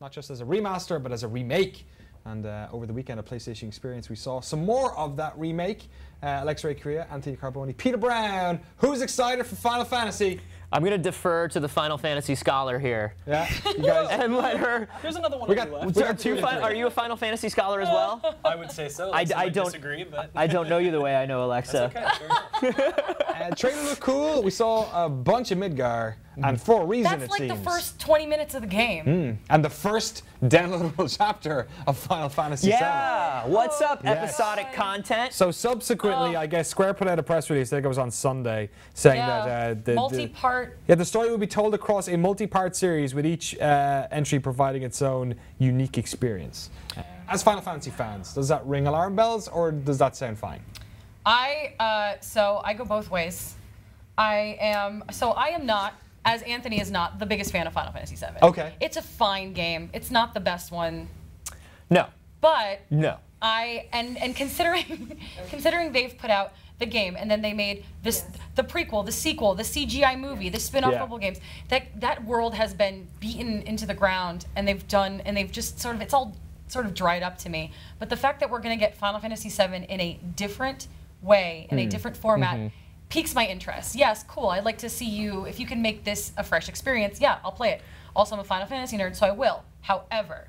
Not just as a remaster, but as a remake. And uh, over the weekend at PlayStation Experience, we saw some more of that remake. Uh, Alexa Ray Corriea, Anthony Carboni, Peter Brown. Who's excited for Final Fantasy? I'm gonna defer to the Final Fantasy scholar here. Yeah, you guys. And let her. There's another one. We got, left. We are, two fin are you a Final Fantasy scholar as well? I would say so. I, I don't disagree, but I don't know you the way I know Alexa. That's okay. uh, trailer looked cool. We saw a bunch of Midgar, mm. and for a reason. That's it like seems. the first twenty minutes of the game. Mm. And the first downloadable chapter of Final Fantasy. Yeah. seven. What's up, oh, episodic yes. content? So subsequently, oh. I guess Square put out a press release. I think it was on Sunday, saying yeah. that uh, the multi-part. Yeah, the story will be told across a multi-part series, with each uh, entry providing its own unique experience. As Final Fantasy fans, does that ring alarm bells, or does that sound fine? I, uh, so I go both ways. I am, so I am not, as Anthony is not, the biggest fan of Final Fantasy seven. Okay. It's a fine game. It's not the best one. No. But. No. I, and, and considering, considering they've put out the game, and then they made this, yes. the prequel, the sequel, the C G I movie, the spin-off mobile yeah. games. That that world has been beaten into the ground, and they've done, and they've just sort of, it's all sort of dried up to me. But the fact that we're going to get Final Fantasy seven in a different way, in mm. a different format, mm-hmm. piques my interest. Yes, cool. I'd like to see you, if you can make this a fresh experience. Yeah, I'll play it. Also, I'm a Final Fantasy nerd, so I will. However,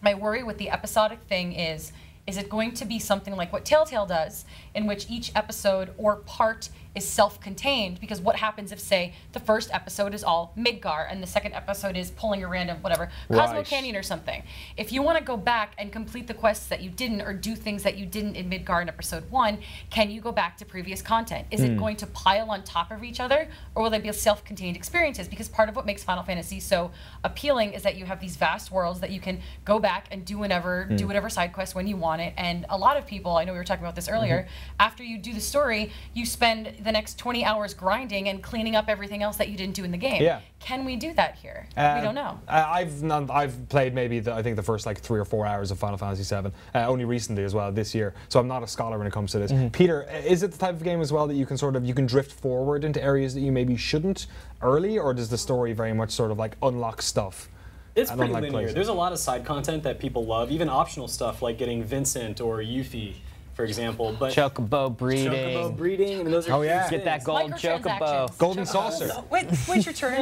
My worry with the episodic thing is, is it going to be something like what Telltale does, in which each episode or part is self-contained? Because what happens if, say, the first episode is all Midgar and the second episode is pulling a random, whatever, Cosmo right. Canyon or something? If you want to go back and complete the quests that you didn't or do things that you didn't in Midgar in episode one, can you go back to previous content? Is mm. it going to pile on top of each other, or will they be self-contained experiences? Because part of what makes Final Fantasy so appealing is that you have these vast worlds that you can go back and do whenever, mm. do whatever side quest when you want it. And a lot of people, I know we were talking about this earlier, mm-hmm. after you do the story, you spend the next twenty hours grinding and cleaning up everything else that you didn't do in the game. Yeah. Can we do that here? Uh, we don't know. I've not, I've played maybe the, I think the first like three or four hours of Final Fantasy seven, uh, only recently as well this year. So I'm not a scholar when it comes to this. Mm-hmm. Peter, is it the type of game as well that you can sort of you can drift forward into areas that you maybe shouldn't early, or does the story very much sort of like unlock stuff? It's pretty linear. Places. There's a lot of side content that people love, even optional stuff like getting Vincent or Yuffie, for example. But chocobo breeding. Chocobo breeding. And those are oh yeah. Get that gold chocobo. Golden saucer. Uh, wait, wait your turn.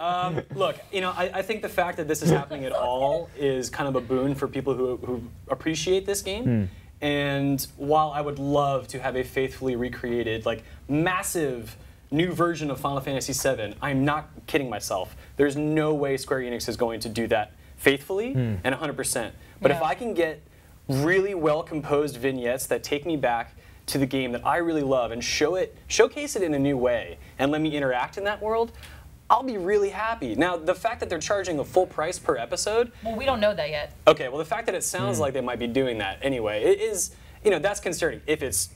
um, look, you know, I, I think the fact that this is happening at all is kind of a boon for people who who appreciate this game. Mm. And while I would love to have a faithfully recreated, like, massive new version of Final Fantasy seven, I'm not kidding myself. There's no way Square Enix is going to do that faithfully mm. and one hundred percent. But yeah. if I can get really well-composed vignettes that take me back to the game that I really love and show it, showcase it in a new way and let me interact in that world, I'll be really happy. Now, the fact that they're charging a full price per episode... Well, we don't know that yet. Okay, well, the fact that it sounds mm. like they might be doing that anyway, it is, you know, that's concerning. If it's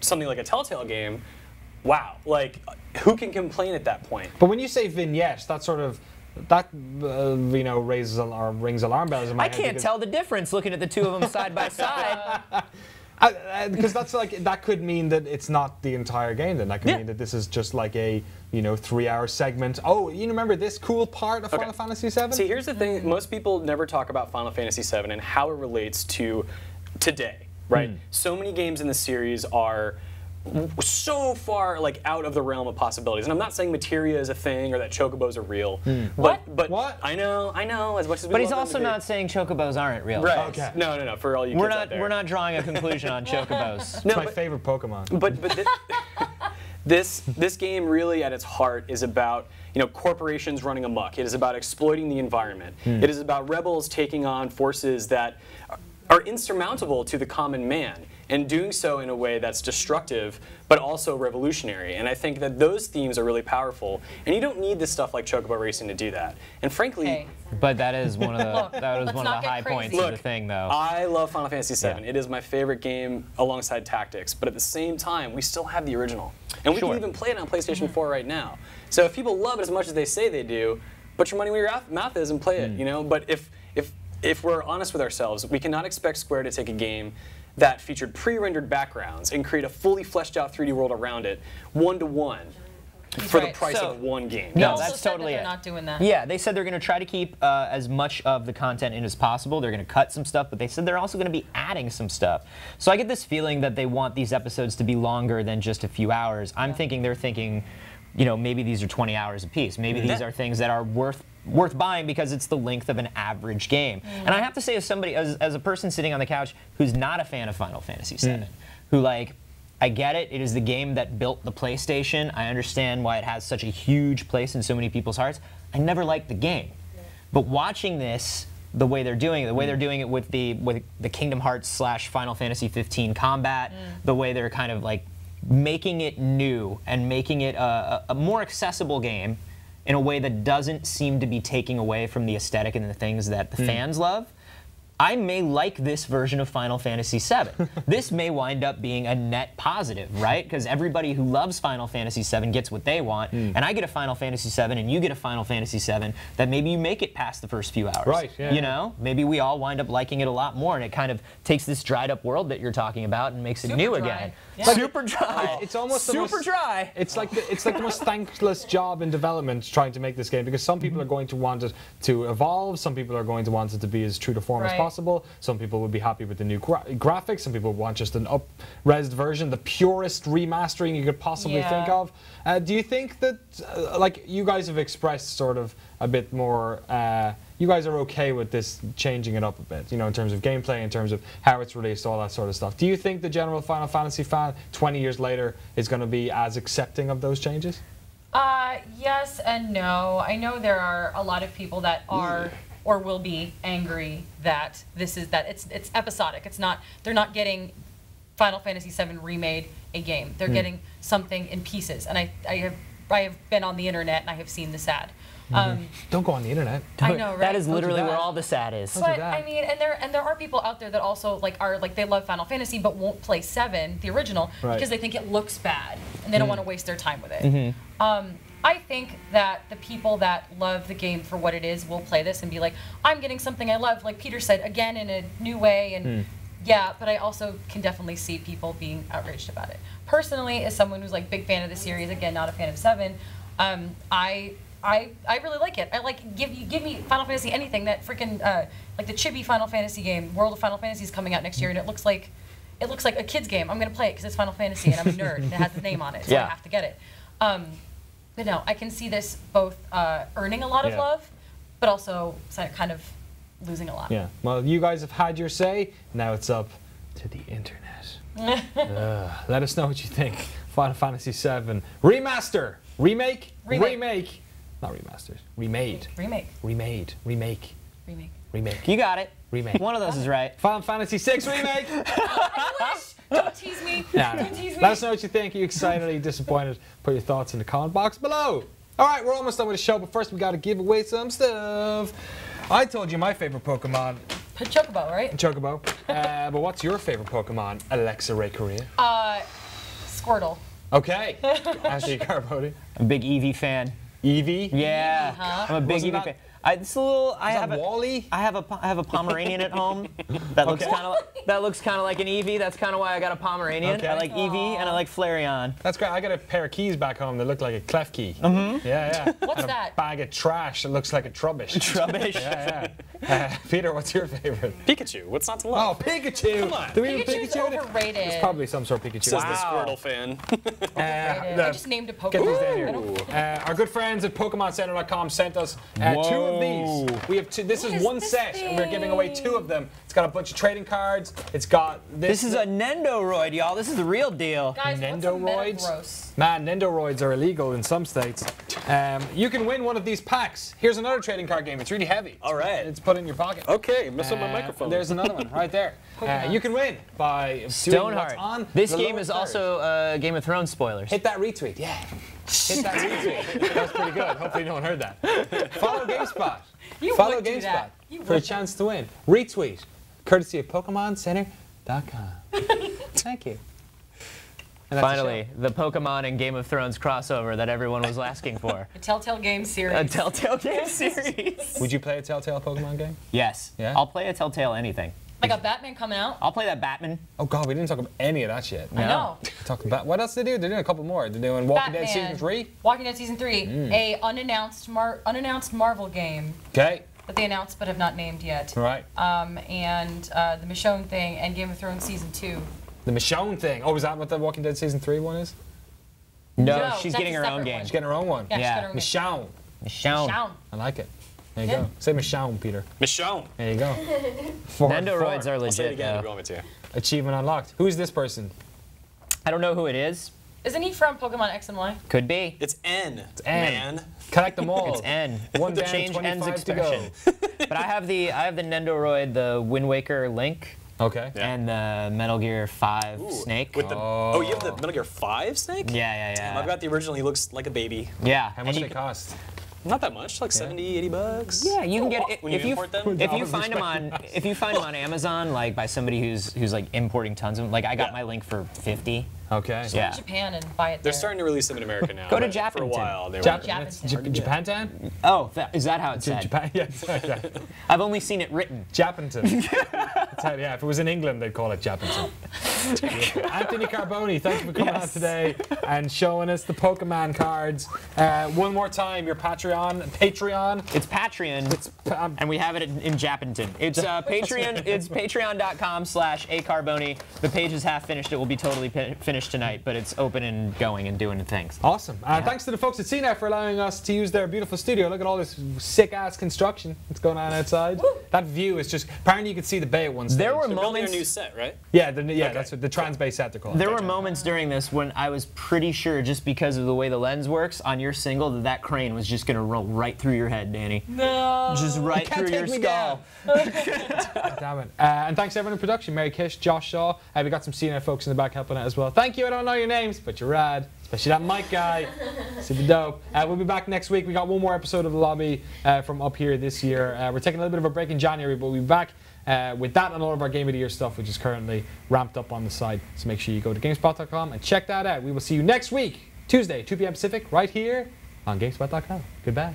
something like a Telltale game, wow, like, who can complain at that point? But when you say vignettes, that sort of, that, uh, you know, raises alarm, rings alarm bells in my I head. I can't tell the difference looking at the two of them side by side. Because that's like, that could mean that it's not the entire game then. That could yeah. mean that this is just like a, you know, three-hour segment. Oh, you remember this cool part of okay. Final Fantasy seven? See, here's the thing. Most people never talk about Final Fantasy seven and how it relates to today, right? Mm. So many games in the series are so far like out of the realm of possibilities, and I'm not saying materia is a thing or that chocobos are real. Mm. What? But, but what? I know, I know. As much as we but he's also not saying chocobos aren't real. Right? Okay. No, no, no. For all you we're kids not, out there, we're not drawing a conclusion on chocobos. No, it's my but, favorite Pokemon. But but this, this this game really at its heart is about, you know, corporations running amok. It is about exploiting the environment. Mm. It is about rebels taking on forces that are insurmountable to the common man, and doing so in a way that's destructive, but also revolutionary. And I think that those themes are really powerful. And you don't need this stuff like chocobo racing to do that. And frankly... Hey. But that is one of the, Look, that was one of the high crazy. points Look, of the thing, though. I love Final Fantasy seven. Yeah. It is my favorite game alongside Tactics. But at the same time, we still have the original. And we sure. can even play it on PlayStation mm-hmm. four right now. So if people love it as much as they say they do, put your money where your mouth is and play it. Mm. You know. But if, if, if we're honest with ourselves, we cannot expect Square to take a game that featured pre-rendered backgrounds and create a fully fleshed out three D world around it, one to one, He's for right. the price so, of one game. No, also that's said totally that they're it. Not doing that. Yeah, they said they're going to try to keep uh, as much of the content in as possible. They're going to cut some stuff, but they said they're also going to be adding some stuff. So I get this feeling that they want these episodes to be longer than just a few hours. I'm yeah. thinking they're thinking, you know, maybe these are twenty hours apiece. Maybe these are things that are worth worth buying because it's the length of an average game. Mm. And I have to say, as somebody, as, as a person sitting on the couch who's not a fan of Final Fantasy seven, mm. who, like, I get it, it is the game that built the PlayStation. I understand why it has such a huge place in so many people's hearts. I never liked the game. Yeah. But watching this, the way they're doing it, the way mm. they're doing it with the, with the Kingdom Hearts slash Final Fantasy fifteen combat, mm. the way they're kind of, like, making it new and making it a, a more accessible game in a way that doesn't seem to be taking away from the aesthetic and the things that the mm. fans love, I may like this version of Final Fantasy seven. This may wind up being a net positive, right? Because everybody who loves Final Fantasy seven gets what they want, mm. and I get a Final Fantasy seven, and you get a Final Fantasy seven, that maybe you make it past the first few hours. Right, yeah. You know? Maybe we all wind up liking it a lot more, and it kind of takes this dried-up world that you're talking about and makes it new again. Yeah. Like, super dry. It's almost super the most, dry. It's like the, it's like the most thankless job in development trying to make this game, because some people are going to want it to evolve, some people are going to want it to be as true to form right. as possible. possible. Some people would be happy with the new gra graphics. Some people want just an up-resed version, the purest remastering you could possibly yeah. think of. Uh, do you think that, uh, like, you guys have expressed sort of a bit more, uh, you guys are okay with this changing it up a bit, you know, in terms of gameplay, in terms of how it's released, all that sort of stuff. Do you think the general Final Fantasy fan, twenty years later, is going to be as accepting of those changes? Uh, yes and no. I know there are a lot of people that are Ooh. or will be angry that this is that it's it's episodic. It's not they're not getting Final Fantasy seven remade a game. They're mm. getting something in pieces. And I I have I have been on the internet and I have seen the sad. Mm-hmm. um, Don't go on the internet. Don't, I know, right? That is literally where all the sad is. Don't but I mean, and there and there are people out there that also like are like they love Final Fantasy but won't play seven, the original, right. because they think it looks bad and they mm. don't want to waste their time with it. Mm-hmm. um, I think that the people that love the game for what it is will play this and be like, I'm getting something I love, like Peter said, again in a new way. And mm. yeah, but I also can definitely see people being outraged about it. Personally, as someone who's like big fan of the series, again not a fan of seven, um, I. I, I really like it. I like give you give me Final Fantasy anything that freaking uh, like the chibi Final Fantasy game. World of Final Fantasy is coming out next year, and it looks like it looks like a kid's game. I'm gonna play it because it's Final Fantasy, and I'm a nerd and it has the name on it, so yeah. I have to get it. Um, but no, I can see this both uh, earning a lot yeah. of love, but also kind of losing a lot. Yeah. Well, you guys have had your say. Now it's up to the internet. uh, let us know what you think. Final Fantasy seven remaster, remake, remake. remake. Not remasters. Remade. Remake. Remade. Remake. Remake. Remake. You got it. Remake. One of those is right. Final Fantasy six remake. I wish. Don't tease me. Nah, Don't tease me. Let us know what you think. Are you excited? Are you disappointed? Put your thoughts in the comment box below. All right, we're almost done with the show, but first we got to give away some stuff. I told you my favorite Pokemon. Chocobo, right? Chocobo. uh, but what's your favorite Pokemon, Alexa Ray Corriea? Uh, Squirtle. Okay. Anthony Carboni. A big Eevee fan. Eevee? Yeah, huh? I'm a big Eevee fan. I, it's a little. I have a, Wally? I have a I have a Pomeranian at home. That looks okay. kind of like, that looks kind of like an Eevee. That's kind of why I got a Pomeranian. Okay. I like Aww. Eevee and I like Flareon. That's great. I got a pair of keys back home that look like a clef key. Mm-hmm. Yeah, yeah. What's and that? A bag of trash that looks like a trubbish. Trubbish. yeah, yeah. Uh, Peter, what's your favorite? Pikachu. What's not to love? Oh, Pikachu! Come on. Do we Pikachu's Pikachu? Overrated. There's probably some sort of Pikachu. Says wow. the Squirtle fan. uh, the, I just named a Pokemon. Uh, our good friends at Pokemon Center dot com sent us uh, two. Of these. We have two. This what is one is this set, thing? And we're giving away two of them. It's got a bunch of trading cards. It's got this. This is a Nendoroid, y'all. This is the real deal. Guys, Nendoroids. Man, Nendoroids are illegal in some states. Um, you can win one of these packs. Here's another trading card game. It's really heavy. All right. It's put in your pocket. Okay, miss uh, up my microphone. There's another one right there. Uh, you can win by Stoneheart. On this game is third. Also uh, Game of Thrones spoilers. Hit that retweet. Yeah. Hit that retweet. That's pretty good. Hopefully no one heard that. Follow GameSpot. You Follow GameSpot for a chance to win. Retweet. Courtesy of Pokemon Center dot com. Thank you. Finally, the, the Pokemon and Game of Thrones crossover that everyone was asking for. A Telltale game series. A Telltale game series. Would you play a Telltale Pokemon game? Yes. Yeah? I'll play a Telltale anything. I got Batman coming out. I'll play that Batman. Oh God, we didn't talk about any of that shit. No. I know. Talk about, what else did they do? They're doing a couple more. They're doing Walking Batman, Dead Season three? Walking Dead Season three, mm. a unannounced Mar unannounced Marvel game. Okay. That they announced but have not named yet. Right. Um, and uh, the Michonne thing and Game of Thrones Season two. The Michonne thing? Oh, is that what the Walking Dead Season three one is? No, no she's getting her own game. One. She's getting her own one. Yeah, yeah. She's getting her own game. Michonne. Michonne. Michonne. I like it. There you yeah. go. Say Michonne, Peter. Michonne. There you go. Nendoroids are legit. I'll say it again, go on with you. Achievement unlocked. Who is this person? I don't know who it is. Isn't he from Pokemon X and Y? Could be. It's N. It's N. Man. Collect them all. It's N. One to change N's expression. To go. But I have the I have the Nendoroid, the Wind Waker Link. Okay. Yeah. And the Metal Gear five Ooh, Snake. With the, oh. oh, you have the Metal Gear five Snake? Yeah, yeah, yeah. Damn, I've got the original. He looks like a baby. Yeah. How much did it cost? Not that much, like yeah. seventy, eighty bucks. Yeah, you can get it when if you, you import them. If you find them on, if you find them on Amazon, like by somebody who's who's like importing tons of them. Like I got yeah. my link for fifty. Okay. Just yeah. go to Japan and buy it there. They're starting to release them in America now. Go to Japan for a while. They Jap Japantan. Japantan? Oh, that, is that how it's said? Japan? Yeah. Yeah. I've only seen it written. Japantan. Yeah, if it was in England, they'd call it Japantan. Anthony Carboni, thank you for coming yes. out today and showing us the Pokemon cards. Uh, one more time, your Patreon. Patreon. It's Patreon, it's, um, and we have it in, in Japantan. It's uh, Patreon. It's patreon dot com slash a carboni. The page is half finished. It will be totally finished tonight, but it's open and going and doing things. Awesome. Uh, yeah. Thanks to the folks at C NET for allowing us to use their beautiful studio. Look at all this sick-ass construction that's going on outside. Woo. That view is just... Apparently you could see the bay at one stage. There were they're moments... Their new set, right? Yeah, the, yeah okay. that's what the trans bay set they're calling. There were moments during this when I was pretty sure, just because of the way the lens works on your single, that that crane was just going to roll right through your head, Danny. No! Just right you through your skull. Damn it. Uh, and thanks to everyone in production. Mary Kish, Josh Shaw. Uh, we got some C NET folks in the back helping out as well. Thanks. Thank you, I don't know your names, but you're rad. Especially that mic guy. Super dope. Uh, we'll be back next week. We got one more episode of The Lobby uh, from up here this year. Uh, we're taking a little bit of a break in January, but we'll be back uh, with that and all of our Game of the Year stuff, which is currently ramped up on the side. So make sure you go to GameSpot dot com and check that out. We will see you next week, Tuesday, two P M Pacific, right here on GameSpot dot com. Goodbye.